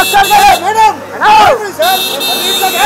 Hey, Madam! Hey, Madam!